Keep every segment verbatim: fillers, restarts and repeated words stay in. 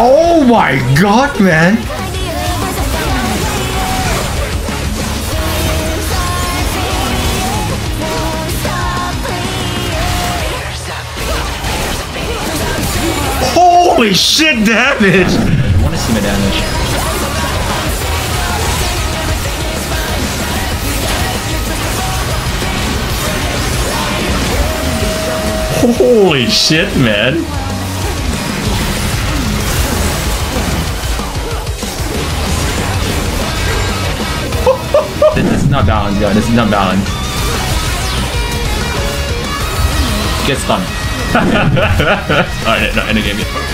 Oh my god, man! Holy shit, damage! I want to see my damage. Holy shit, man. This is not balanced, guys. This is not balanced. Get stunned. Alright, no, end the game yet.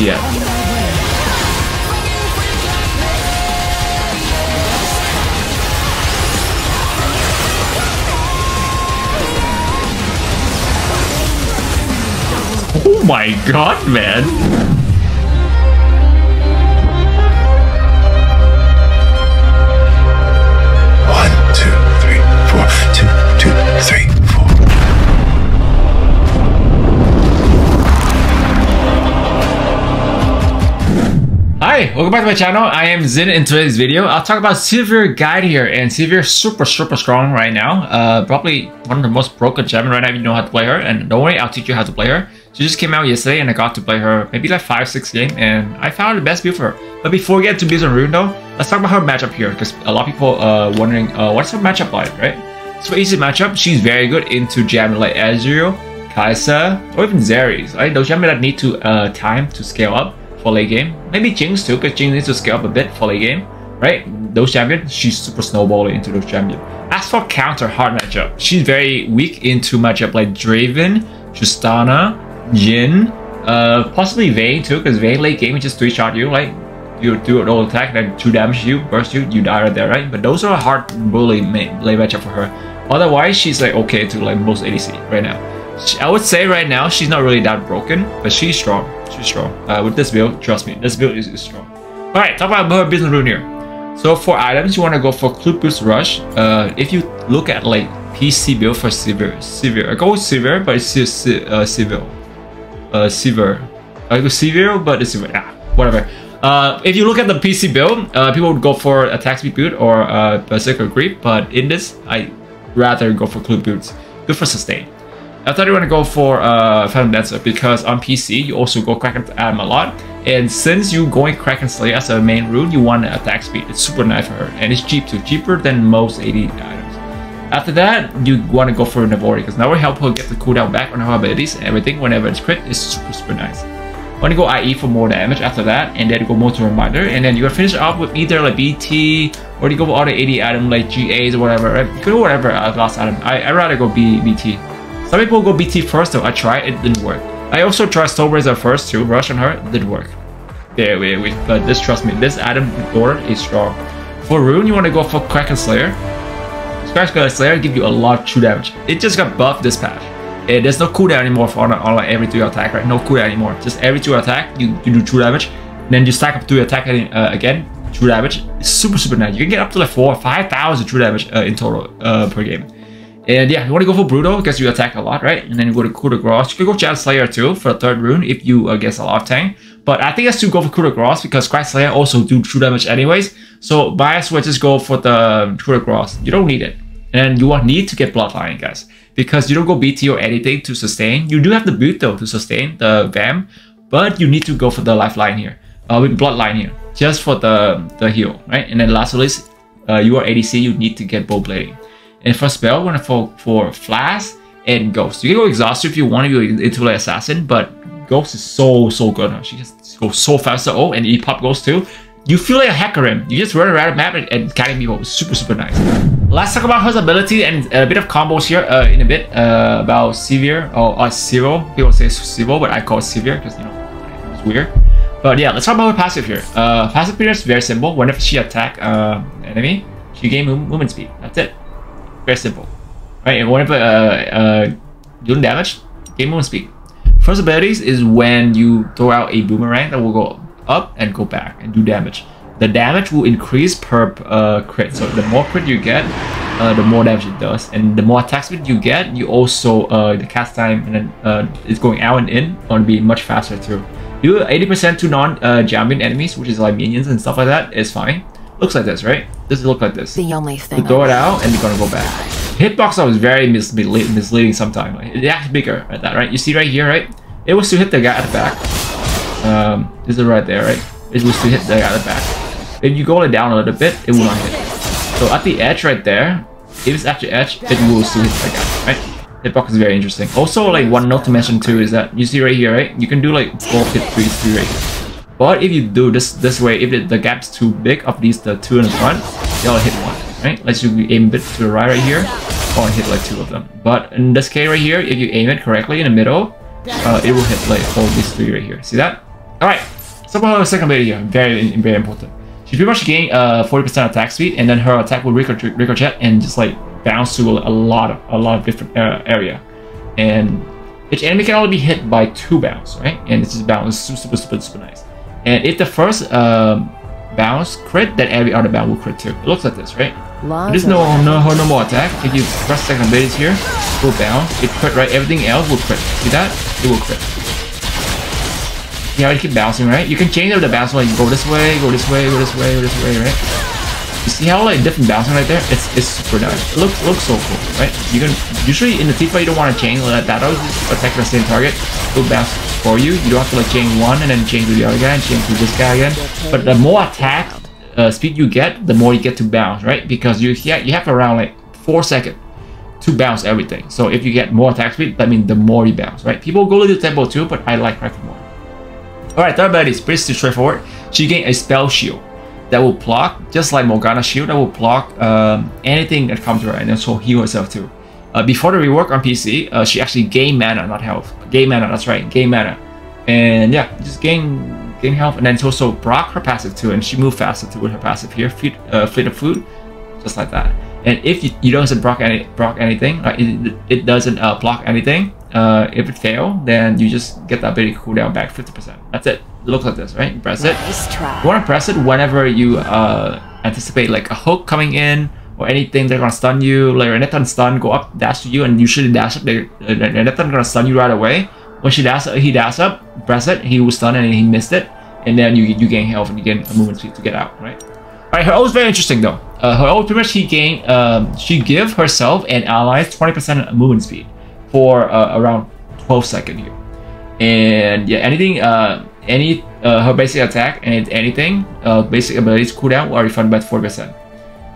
Yeah. Oh my god, man. Hi, welcome back to my channel. I am Zin. In today's video, I'll talk about Sivir Guide here, and Sivir is super, super strong right now. Uh, probably one of the most broken champions right now if you know how to play her, and don't worry, I'll teach you how to play her. She just came out yesterday and I got to play her maybe like five, six games, and I found the best build for her. But before we get to builds on Rune though, let's talk about her matchup here, because a lot of people are uh, wondering, uh, what's her matchup like, right? So easy matchup, she's very good into champions like Ezreal, Kai'Sa, or even Zeres, right? Those champions that need to uh, time to scale up for late game. Maybe Jinx too, because Jinx needs to scale up a bit for late game, right? Those champions, she's super snowballing into those champions. As for counter hard matchup, she's very weak into matchup like Draven, Tristana, Jhin, uh, possibly Vayne too, because Vayne late game just three shot you, like you do an old attack, then two damage you, burst you, you die right there, right? But those are a hard bully late matchup for her. Otherwise, she's like okay to like most A D C right now. I would say right now she's not really that broken, but she's strong. She's strong. Uh, with this build, trust me, this build is, is strong. Alright, talk about her business rune here. So for items, you want to go for Club Boost Rush. Uh, if you look at like P C build for Sivir, Sivir. I go with Sivir, but it's uh, Sivir. Uh, Sivir. I go Sivir, but it's Sivir. Ah, whatever. Uh, if you look at the P C build, uh, people would go for Attack Speed build or uh, Berserker Grip, but in this, I rather go for Club Boots. Good for sustain. I thought you want to go for uh, Phantom Dancer because on P C you also go Kraken Adam a lot, and since you going Kraken Slayer as a main rune, you want attack speed. It's super nice for her and it's cheap too, cheaper than most A D items. After that, you want to go for Navori because Navori help her get the cooldown back on her abilities and everything whenever it's crit. It's super super nice. Want to go I E for more damage after that, and then go more to Reminder, and then you can finish up with either like B T or you go with all the A D item like G As or whatever. Right? You can go whatever uh, last item. I I rather go B BT. Some people go B T first though, I tried, it didn't work. I also tried Soulblazer first too, rush on her, it didn't work. Yeah, wait, wait, but this, trust me, this item door is strong. For Rune, you want to go for Kraken Slayer. Kraken Slayer give you a lot of true damage. It just got buffed this patch. Yeah, there's no cooldown anymore for on, on like every two attack, right? No cooldown anymore. Just every two attack, you, you do true damage, then you stack up two attack uh, again, true damage. It's super, super nice. You can get up to like four or five thousand true damage uh, in total uh, per game. And yeah, you want to go for Brutal because you attack a lot, right? And then you go to Coup de Grace. You can go Chad Slayer too for the third rune if you uh, guess a lot of tank. But I think I still go for Coup de Grace because Kraken Slayer also do true damage anyways. So might as well just go for the Coup de Grace. You don't need it. And you won't need to get Bloodline, guys. Because you don't go B T or anything to sustain. You do have the build though to sustain the V A M. But you need to go for the Lifeline here. Uh, with Bloodline here. Just for the, the heal, right? And then last but least, uh, you are A D C, you need to get Bow Blading. And for spell, we're gonna fall for Flash and Ghost. You can go Exhaust if you want to go into like Assassin, but Ghost is so, so good. She just goes so fast. Oh, and E-Pop Ghost too. You feel like a Hecarim. You just run around the map and, and carry people. Super, super nice. Let's talk about her ability and a bit of combos here uh, in a bit uh, about Sivir or uh, Sivir. People say Sivir, but I call it Sivir because, you know, it's weird. But yeah, let's talk about her passive here. Uh, passive period is very simple. Whenever she attack uh, enemy, she gain movement speed. That's it. Very simple, right? And whenever uh, uh, doing damage, game movement speed. First abilities is when you throw out a boomerang that will go up and go back and do damage. The damage will increase per uh, crit. So the more crit you get, uh, the more damage it does. And the more attack speed you get, you also, uh, the cast time and then uh, it's going out and in, going to be much faster too. Do eighty percent to non-Jambian uh, enemies, which is like minions and stuff like that, is fine. Looks like this, right? Does it look like this? The only thing. You throw it out and you're gonna go back. Hitbox was very mis misleading sometimes. Like, it acts bigger at that, right? You see right here, right? It was to hit the guy at the back. Um, this is right there, right? It was to hit the guy at the back. If you go down a little bit, it will not hit. So at the edge right there, if it's at the edge, it will still hit the guy, right? Hitbox is very interesting. Also, like one note to mention too is that you see right here, right? You can do like four hit threes, three right here. But if you do this this way, if the, the gap's too big of these the two in the front, you only hit one, right? Let's you aim a bit to the right right here, or hit like two of them. But in this case right here, if you aim it correctly in the middle, uh, it will hit like all these three right here. See that? All right. So about her second ability here, very very important. She pretty much gained uh forty percent attack speed, and then her attack will ricochet, ricochet and just like bounce to a lot of a lot of different uh, area, and each enemy can only be hit by two bounce, right? And it's just bounce super super super nice. And if the first um, bounce crit, then every other bounce will crit too. It looks like this, right? There's no no her normal attack. If you press second ability here, it will bounce. It crit, right? Everything else will crit. See that? It will crit. You know, it keep bouncing, right? You can change up the bounce like go this way, go this way, go this way, go this way, right? You see how like different bouncing right there? It's it's super nice. It looks looks so cool, right? You can usually in the T fight you don't want to change like that. Always attack the same target. It'll bounce for you. You don't have to like change one and then change to the other guy and change to this guy again. But the more attack uh, speed you get, the more you get to bounce, right? Because you yeah, you have around like four seconds to bounce everything. So if you get more attack speed, that means the more you bounce, right? People go to the tempo too, but I like Kraken more. All right, third ability is pretty straightforward. She gained a spell shield that will block, just like Morgana's shield, that will block um, anything that comes to her, and she'll heal herself too. Uh, before the rework on P C, uh, she actually gained mana, not health. Gained mana, that's right, gained mana. And yeah, just gain gain health, and then she also blocked her passive too, and she moved faster too with her passive here, feed, uh, feed the food, just like that. And if you, you don't block any block anything, like it, it doesn't uh, block anything. Uh, if it fails, then you just get that ability cooldown back fifty percent. That's it. It looks like this, right? You press it. You want to press it whenever you uh, anticipate like a hook coming in or anything. They're gonna stun you. Like Renekton stun, go up, dash to you, and usually dash up. They, uh, Renekton gonna stun you right away. When she dash, he dash up, press it. He will stun and he missed it, and then you you gain health and you gain a movement speed to get out, right? All right, her ult is very interesting though. Uh, her ult pretty much she gain. Um, she give herself and allies twenty percent movement speed for uh, around twelve seconds here, and yeah, anything, uh, any uh, her basic attack and anything, uh, basic abilities cooldown are refunded by forty percent.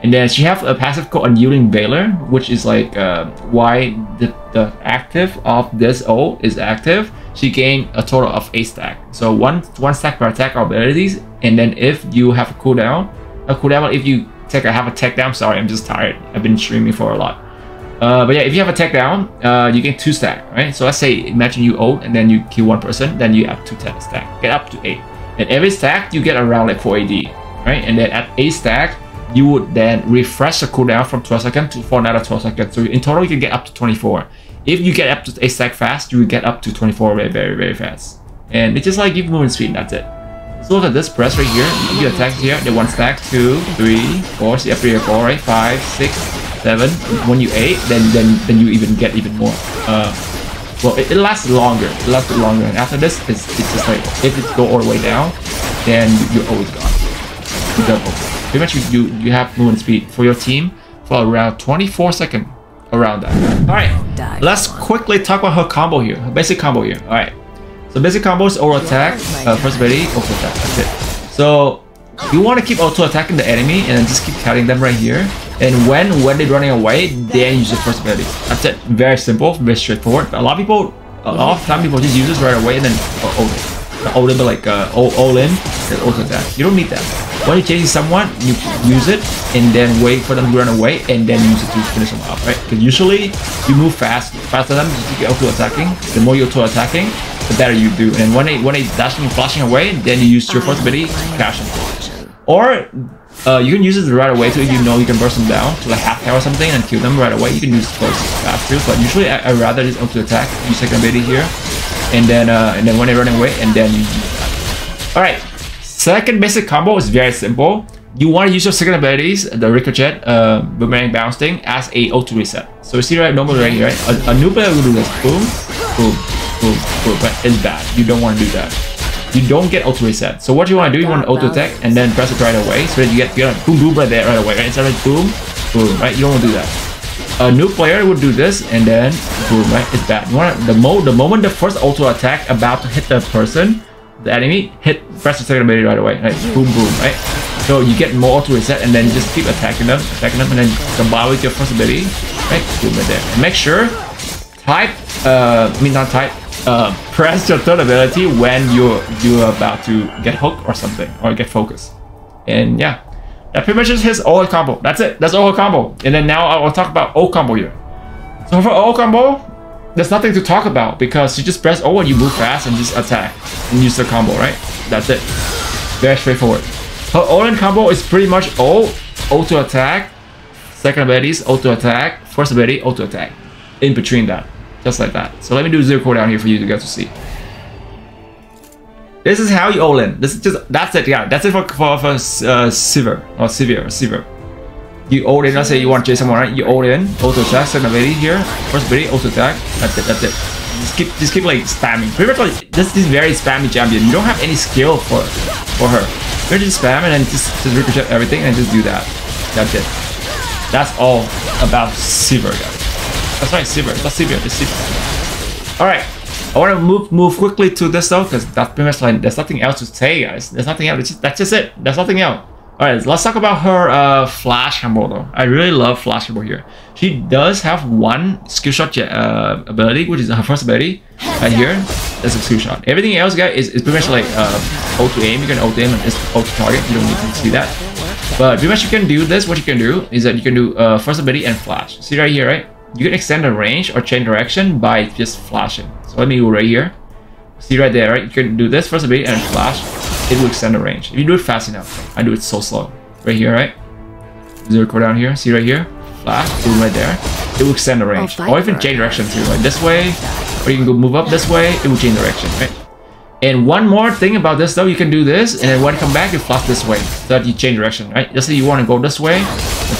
And then she have a passive called Unyielding Valor, which is like uh, why the, the active of this ult is active. She gained a total of eight stack, so one one stack per attack of abilities. And then if you have a cooldown, a cooldown if you take, I have a tech down. Sorry, I'm just tired. I've been streaming for a lot. Uh, but yeah, if you have a tech down, uh, you get two stack, right? So let's say, imagine you ult and then you kill one person, then you have two tech stack, get up to eight. And every stack, you get around like four A D, right? And then at eight stack, you would then refresh the cooldown from twelve seconds to for another twelve seconds. So in total, you can get up to twenty-four. If you get up to eight stack fast, you will get up to twenty-four very, very, very fast. And it's just like give movement speed, that's it. So look at this press right here, you attack here, the one stack, two, three, four, see up here, four, right? Five, six, seven. When you eight, then then then you even get even more. Uh, well, it, it lasts longer. It lasts longer, and after this, it's, it's just like if it go all the way down, then you're always gone. You double. Pretty much, you, you you have movement speed for your team for around twenty-four seconds, around that. All right, let's quickly talk about her combo here. Her basic combo here. All right. So basic combos, auto attack, uh, first ability, auto attack, that's it. So you want to keep auto attacking the enemy and just keep cutting them right here. And when when they're running away, then use the first ability. That's it. Very simple, very straightforward. But a lot of people, a lot of time people just use this right away and then uh, ult it. Not ult it, but like uh, all in, then auto attack. You don't need that. When you're chasing someone, you use it and then wait for them to run away and then use it to finish them up, right? Because usually you move fast, faster than them, you get auto attacking. The more you're auto attacking, the better you do. And when they when they dashing and flashing away, then you use your first ability, crash them. Or uh, you can use it right away too if you know you can burst them down to like half health or something and kill them right away. You can use it first fast too, but usually I, I rather just auto attack, use second ability here, and then uh, and then when they run away, and then you use that. All right, Second basic combo is very simple. You want to use your second abilities, the Ricochet, uh, Boomerang Bounce thing, as a auto reset. So you see right, normal range, right? A, a new player will do this, boom, boom, boom, boom, but it's bad. You don't want to do that. You don't get auto reset. So what you want to do, you want to auto attack and then press it right away so that you get, you know, boom, boom right there right away, right? Instead of boom, boom, right? You don't want to do that. A new player would do this and then boom, right? It's bad. You want to, the mo the moment the first auto attack about to hit the person, the enemy, hit, press the second ability right away, right? Boom, boom, right? So you get more auto reset and then just keep attacking them, attacking them, and then combine with your first ability, right? Boom, right there. And make sure type, uh, I mean not type, uh, press your third ability when you're you're about to get hooked or something, or get focused. And yeah. That pretty much is his old combo. That's it. That's all combo. And then now I will talk about old combo here. So for old combo, there's nothing to talk about because you just press O and you move fast and just attack and use the combo, right? That's it. Very straightforward. Her old combo is pretty much O, O to attack, second abilities, O to attack, first ability, O to attack. In between that, just like that. So let me do zero cooldown here for you guys to see. This is how you all-in. This is just, that's it, yeah. That's it for, for, for uh, Sivir, or Sivir, Sivir. You all-in, let's say you want to chase someone, right? You all-in, auto-attack, second ability here, first ability, auto-attack, that's it, that's it. Just keep, just keep like spamming. Pretty much like, this is very spammy champion. You don't have any skill for, for her. You just spam and then just, just ricochet everything and just do that. That's it. That's all about Sivir, guys. That's right, Sivir, that's Sivir, it's Sivir. All right. I want to move move quickly to this though, because that's pretty much like, there's nothing else to say, guys. There's nothing else. Just, that's just it. There's nothing else. All right, let's talk about her uh, Flash combo though. I really love Flash combo here. She does have one skill shot uh, ability, which is her first ability right here. That's a skill shot. Everything else, guys, is, is pretty much like uh, O to aim. You can O to aim and it's O to target. You don't need to see that. But pretty much you can do this. What you can do is that you can do uh, first ability and Flash. See right here, right? You can extend the range or change direction by just flashing. So let me go right here. See right there, right? You can do this first ability and flash. It will extend the range. If you do it fast enough. I do it so slow. Right here, right? Zero cooldown here. See right here? Flash. Boom right there. It will extend the range. Or even change direction too. Like this way. Or you can go move up this way. It will change direction, right? And one more thing about this though. You can do this. And then when you come back, you flash this way. So that you change direction, right? Let's say you want to go this way.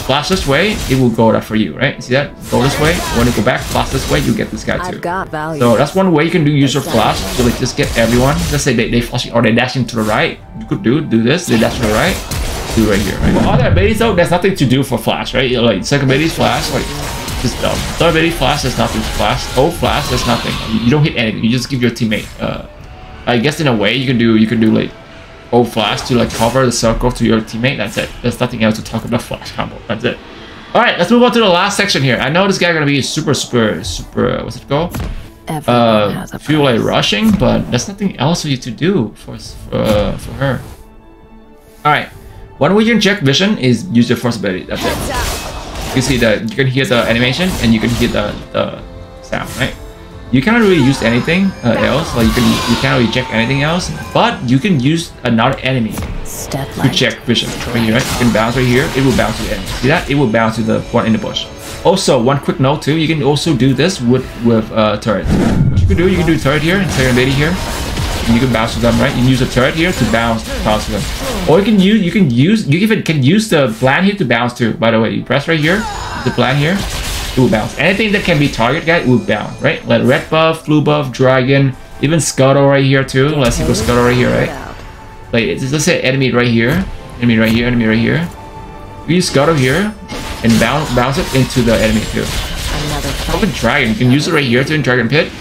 Flash this way, it will go that for you, right? See that? Go this way. When you go back, flash this way, you get this guy too. So that's one way you can do use your flash. So like just get everyone. Let's say they, they flash or they dash into the right. You could do do this. They dash to the right. Do right here. Right? For other abilities though, there's nothing to do for flash, right? Like second ability flash, like just dumb. Third ability flash, there's nothing. Flash, oh flash, there's nothing. You don't hit anything. You just give your teammate. Uh, I guess in a way you can do you can do like. O flash to like cover the circle to your teammate. That's it. There's nothing else to talk about flash combo. That's it. All right, let's move on to the last section here. I know this guy gonna be super, super, super. What's it called? Uh, feel like rushing, but there's nothing else for you to do for for, uh, for her. All right. One way you can check vision is use your first ability. That's it. You can see that you can hear the animation and you can hear the, the sound, right? You cannot really use anything uh, else, like you can you cannot really check anything else, but you can use another enemy to check vision. Right here, right? You can bounce right here, it will bounce to the enemy. See that? It will bounce to the one in the bush. Also, one quick note too, you can also do this with, with uh, turret. What you can do, you can do turret here and turret lady here. And you can bounce to them, right? You can use a turret here to bounce, bounce to them. Or you can use you can use you even can use the plan here to bounce to. By the way, you press right here, the plan here. It will bounce. Anything that can be target, guys, it will bounce, right? Like red buff, blue buff, dragon, even scuttle right here too. Let's see, go scuttle right here, right? Like it's, let's say enemy right here, enemy right here, enemy right here. We use scuttle here and bounce, bounce it into the enemy too. Open dragon, you can use it right here too in dragon pit.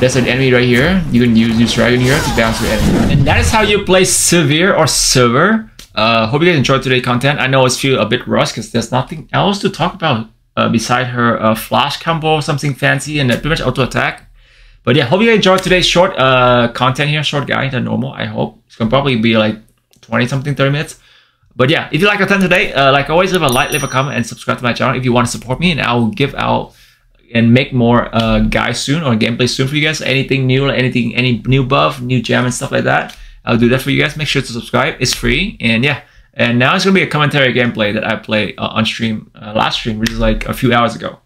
There's an enemy right here. You can use use dragon here to bounce the enemy. And that is how you play Sivir or Sivir. Uh, hope you guys enjoyed today's content. I know it's feel a bit rushed because there's nothing else to talk about. Uh, beside her uh, flash combo or something fancy and uh, pretty much auto attack. But yeah, hope you enjoyed today's short uh, content here, short guide than normal, I hope. It's gonna probably be like twenty something, thirty minutes. But yeah, if you like our content today, uh, like always, leave a like, leave a comment, and subscribe to my channel if you want to support me, and I will give out and make more uh, guides soon or gameplay soon for you guys. Anything new, anything, any new buff, new gem and stuff like that. I'll do that for you guys. Make sure to subscribe, it's free, and yeah. And now it's going to be a commentary gameplay that I play uh, on stream, uh, last stream, which is like a few hours ago.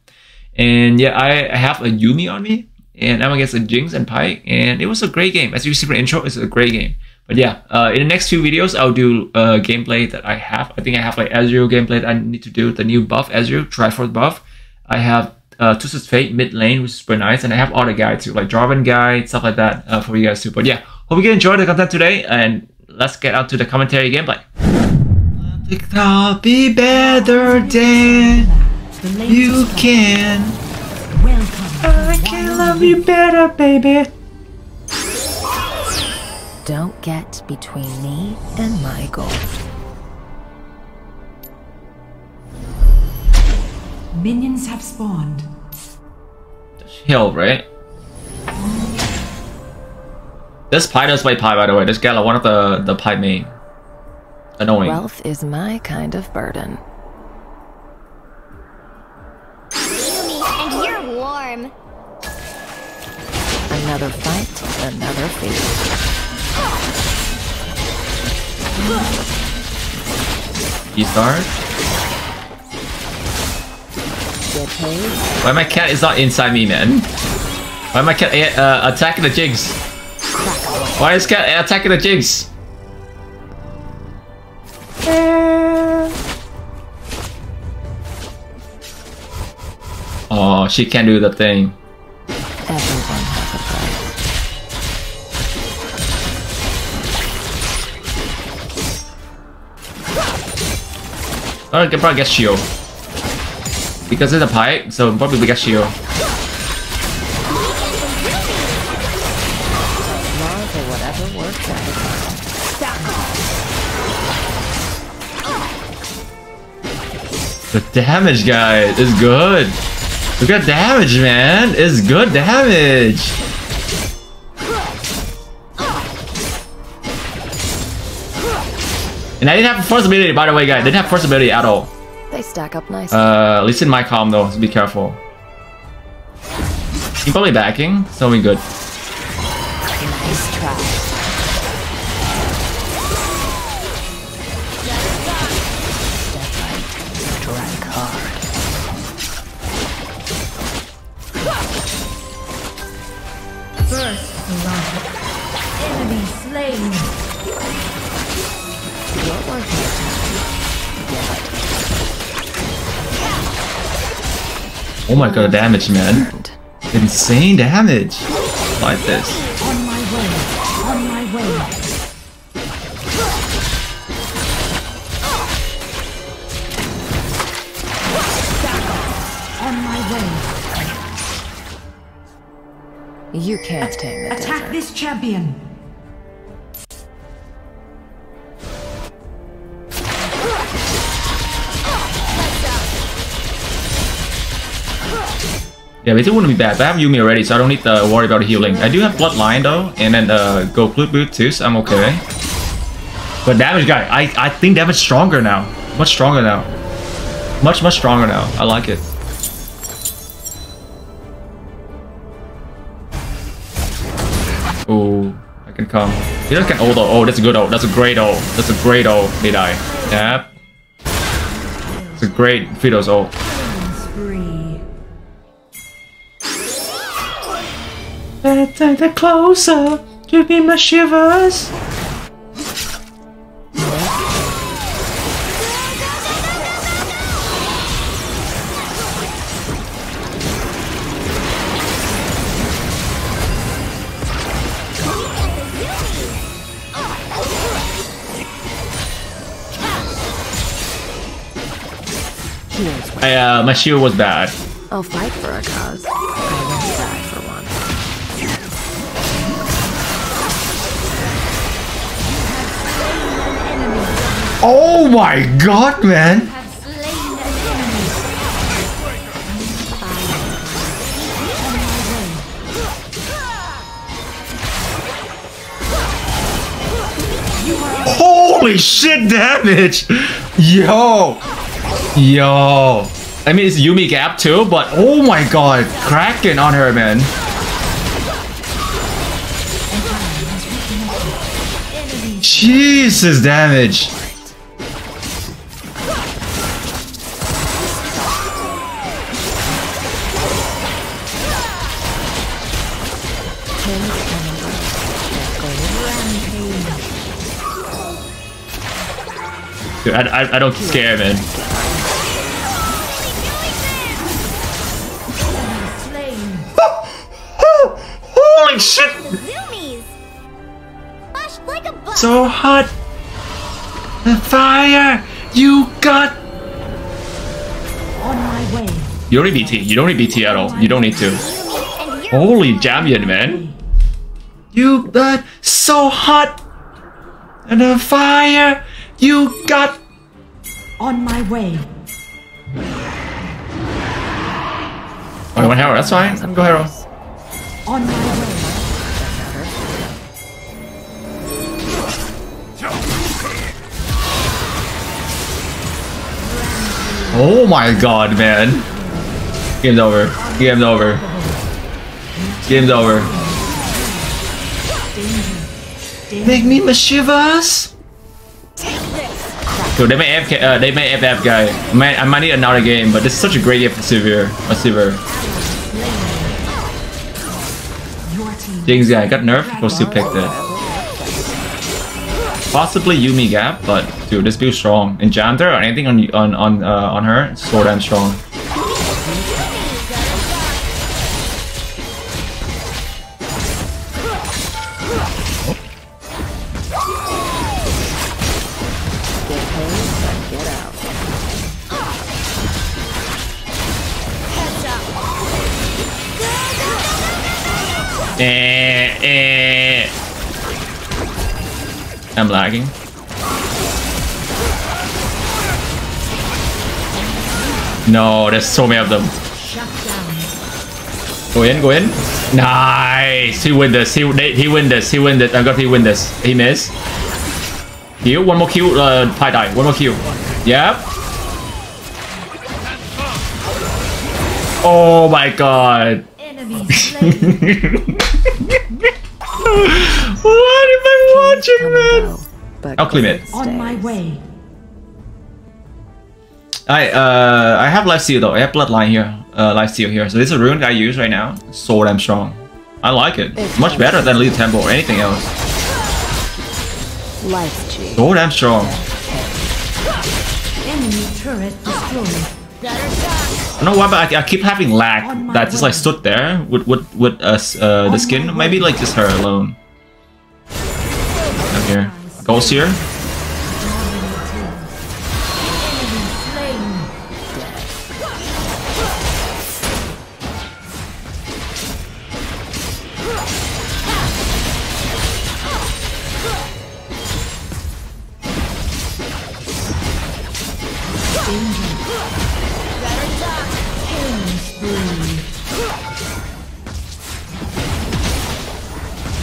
And yeah, I have a Yuumi on me, and I'm against a Jinx and Pyke, and it was a great game. As you see from the intro, it's a great game. But But yeah, uh, in the next few videos, I'll do uh, gameplay that I have. I think I have like Ezreal gameplay that I need to do, the new buff, Ezreal, Triforce buff. I have uh, Twisted Fate mid lane, which is super nice. And I have other guides too, like Draven guide, stuff like that uh, for you guys too. But yeah, hope you guys enjoyed the content today. And let's get out to the commentary gameplay. TikTok be better than you can. I can love you better, baby. Don't get between me and my goal. Minions have spawned. That's heal, right? This Pi does play Pi, by the way. This guy, like one of the the Pi main. Annoying. Wealth is my kind of burden. Yumi, and you're warm. Another fight, another fate. You start? Why my cat is not inside me, man? Why my cat uh, attacking the Jinx? Why is cat attacking the Jinx? Oh, she can't do the thing. I can probably get shield because it's a pipe, so probably we get shield. The damage, guys, is good. Look at damage, man. It's good damage. And I didn't have force ability, by the way, guys. I didn't have force ability at all. They stack up nice. Uh, at least in my comm, though, so be careful. He's probably backing, so we're good. Nice try. Strike hard. First blood. Enemy slain. Oh my god, damage, man. Insane damage. Like this. On my way. On my way. On my way. You can't tame the attack desert. This champion. Yeah, but it wouldn't be bad. I have Yumi already, so I don't need to worry about healing. I do have Bloodline though, and then uh, go Blood Boot too, so I'm okay. But damage guy, I, I think damage stronger now. Much stronger now. Much, much stronger now. I like it. Oh, I can come. He doesn't get ult though. Oh, that's a good ult. That's a great ult. That's a great ult. They die. Yep. It's a great Fido's ult. Take the closer to be my shivers. I, uh, my shield was bad. I'll fight for a cause. Oh my god, man! Holy shit, damage! Yo! Yo! I mean, it's Yumi gap too, but oh my god, Kraken on her, man! Jesus, damage! Dude, I, I, I don't care, man. Holy shit! So hot! The fire! You got... On my way. You don't need B T. You don't need B T at all. You don't need to. Holy Jamian, man. You got so hot! And the fire! You got... On my way. Oh, one Hero. That's fine. I'm go Hero. On my way. Oh my god, man. Game's over. Game's over. Game's over. Make me my shivers. Dude, they may F K, uh, they may F F guy. I might, I might need another game, but this is such a great game for Sivir. A Sivir. Jinx guy got nerfed. We'll still pick that. Possibly Yuumi gap, but dude, this build strong. Enchanter or anything on on on uh, on her, it's so damn strong. Eh, eh. I'm lagging. No, there's so many of them. Go in, go in. Nice! He win this. He they, he win this. He win this. I got he win this. He missed. Heal. One more Q. Uh, Pi die. One more Q. Yep. Oh my god. What am I watching, man? I'll clean it. On my way. I uh I have life steal though. I have bloodline here. Uh, life steal here. So this is a rune I use right now. So damn strong. I like it. It's much better than Leaf Temple or anything else. So damn strong. Enemy turret destroyed. I don't know why, but I, I keep having lag that just like stood there with with with us uh, uh, the skin. Maybe like just her alone. Down here, goals here.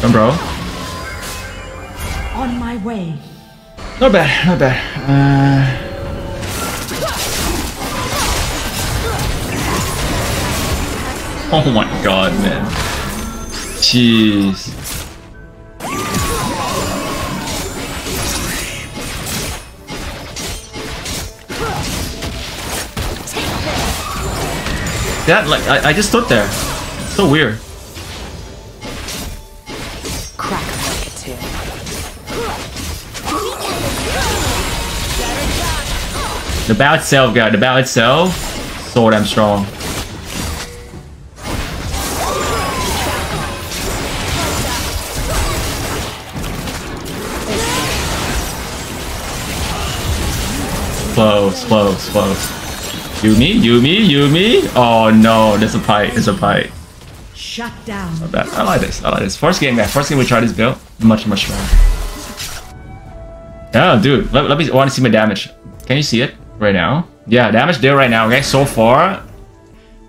Come, bro. On my way. Not bad, not bad. Uh... Oh my god, man. Jeez. That, like, I, I just stood there. It's so weird. The bow itself, guy. The bow itself, so damn strong. Close, close, close. Yuumi, Yuumi, Yuumi. Oh no, there's a fight. There's a fight. Shut down. Not bad. I like this. I like this. First game, guy. First game we try this build. Much, much better. Oh, dude. Let, let me. I want to see my damage. Can you see it? Right now, yeah, damage deal right now, okay? So far,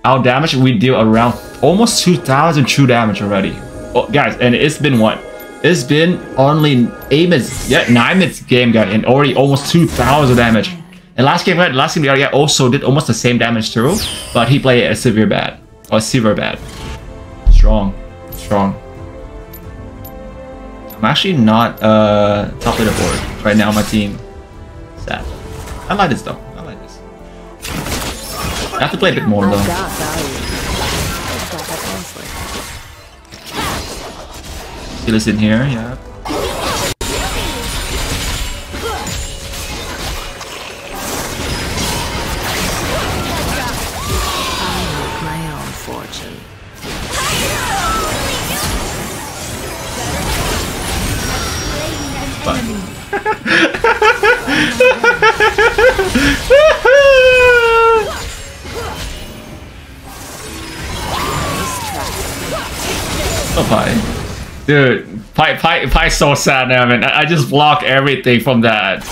our damage we deal around almost two thousand true damage already. Oh, guys, and it's been what? It's been only eight minutes, yeah, nine minutes game, guys, and already almost two thousand damage. And last game, right? Last game, the other guy also did almost the same damage too, but he played a severe bad or severe bad. Strong, strong. I'm actually not uh, top of the board right now. My team, sad. I like this though. I like this. I have to play a bit more though. Kill us in here, yeah. die. Dude, Pi Pi Pi's so sad now, man. I, I just block everything from that.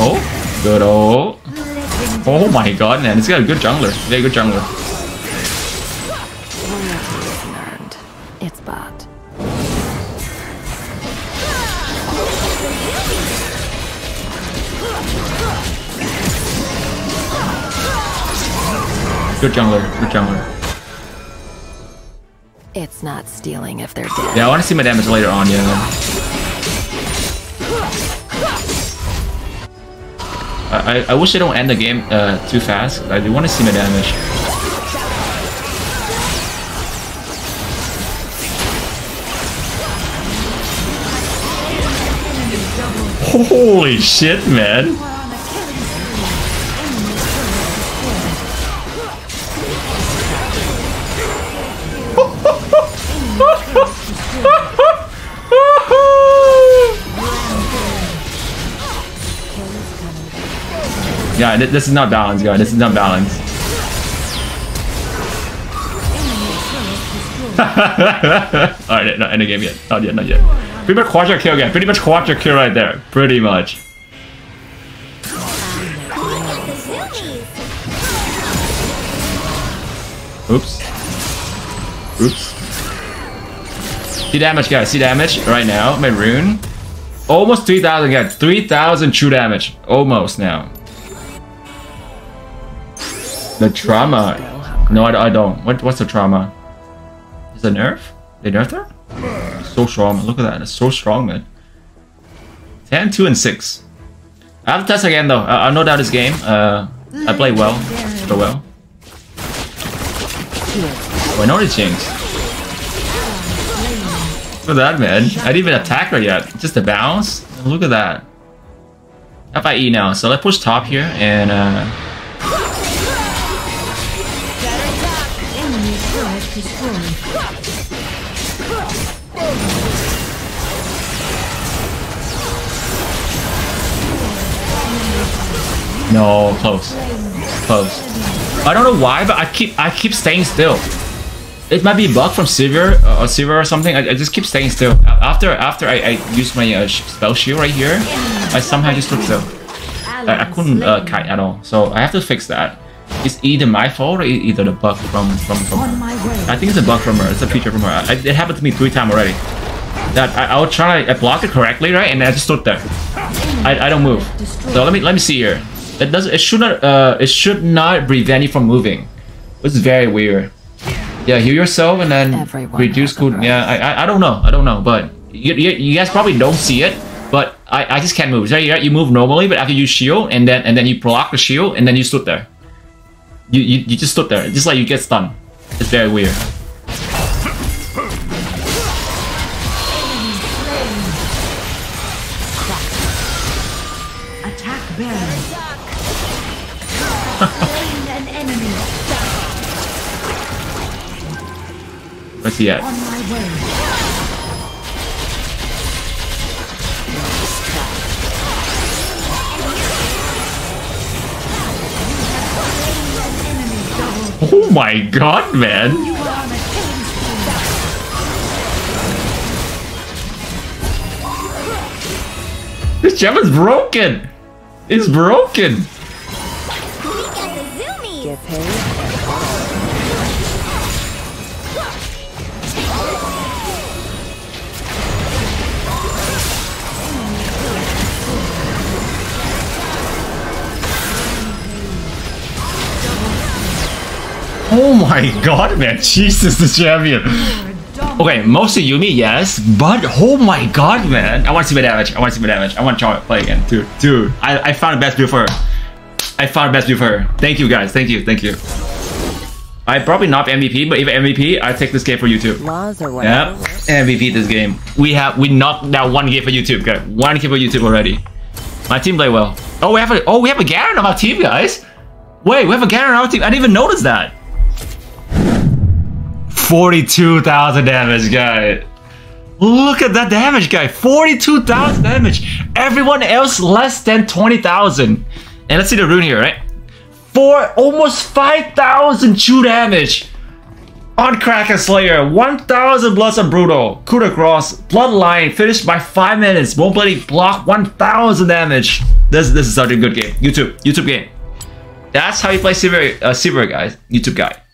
Oh, good old. Oh my god, man. It's got a good jungler. Yeah, good jungler. It's bad. Good jungler, good jungler. It's not stealing if they're dead. Yeah, I want to see my damage later on, yeah. I, I, I wish I don't end the game uh, too fast. I do want to see my damage. Holy shit, man. Yeah, th this is not balanced, guys. This is not balanced. Alright, not end the game yet. Not yet, not yet. Pretty much quadra kill again. Pretty much quadra kill right there. Pretty much. Oops. Oops. See damage, guys. See damage right now. My rune. Almost three thousand, guys. three thousand true damage. Almost now. The trauma. No, I, I don't. What? What's the trauma? Is it nerf? They nerfed her? So strong. Look at that. It's so strong, man. ten, two, and six. I have to test again, though. I, I know that this game. Uh, I play well. Go well. Oh, I know this changed. Look at that, man. I didn't even attack her yet. Just a bounce. Look at that. F I E now. So let's push top here and... Uh, no, close, close. I don't know why, but I keep I keep staying still. It might be a bug from Silver uh, or Silver or something. I, I just keep staying still. After after I, I use my uh, spell shield right here, I somehow just look still. I, I couldn't uh, kite at all, so I have to fix that. It's either my fault or either the bug from from, from her. I think it's a bug from her. It's a feature from her. I, it happened to me three times already. That I, I would try to block it correctly, right? And I just stood there. I, I don't move. So let me let me see here. It does. It should not. Uh, it should not prevent you from moving. It's very weird. Yeah, heal yourself and then Everyone reduce cooldown. Yeah, I, I I don't know. I don't know. But you, you, you guys probably don't see it. But I I just can't move. So you, you move normally, but after you shield and then and then you block the shield and then you stood there. You, you, you just stood there, just like you get stunned. It's very weird. Attack Baron. Where's he at? Oh my god, man! This gem is broken! It's broken! We got the zoomies. Oh my god, man. Jesus, the champion. Okay, mostly Yuumi, yes, but oh my god, man. I want to see my damage. I want to see my damage. I want to play again. Dude, dude, I, I found the best build for her. I found the best build for her. Thank you, guys. Thank you. Thank you. I probably not M V P, but if M V P, I take this game for YouTube. Yeah, M V P this game. We have we knocked down one game for YouTube, guys. One game for YouTube already. My team play well. Oh, we have a oh we have a Garen on our team, guys. Wait, we have a Garen on our team. I didn't even notice that. forty-two thousand damage, guy. Look at that damage, guy. forty-two thousand damage. Everyone else less than twenty thousand. And let's see the rune here, right? Four, almost five thousand true damage. Oddcracker Slayer, one thousand Bloods on Brutal. Coup de Grace, Bloodline, finished by five minutes. Bone Bloody block, one thousand damage. This this is such a good game. YouTube, YouTube game. That's how you play Cyber, uh, Cyber guys. YouTube guy.